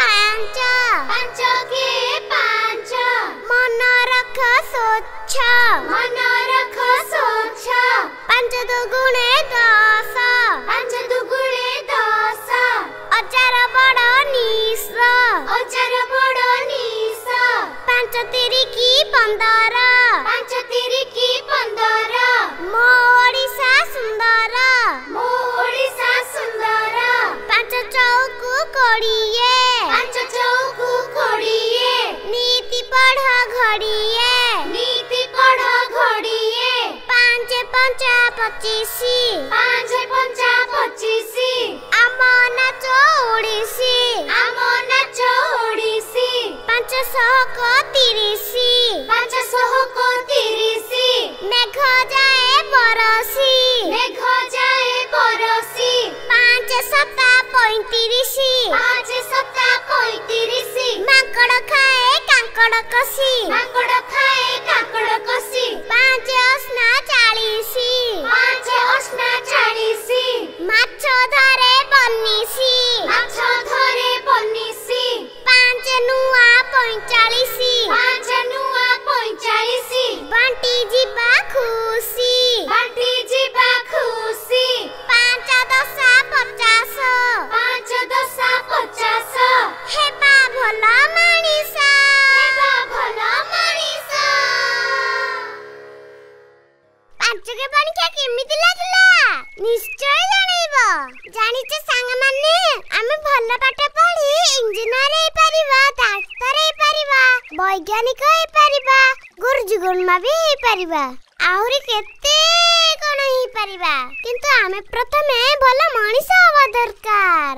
पांच मन रख स्वच्छ पांच दुगुणे दस अचार बड़ निश पांच तिरिकी पंदर किंतु आमे प्रथमे भला मनीष हवा दरकार।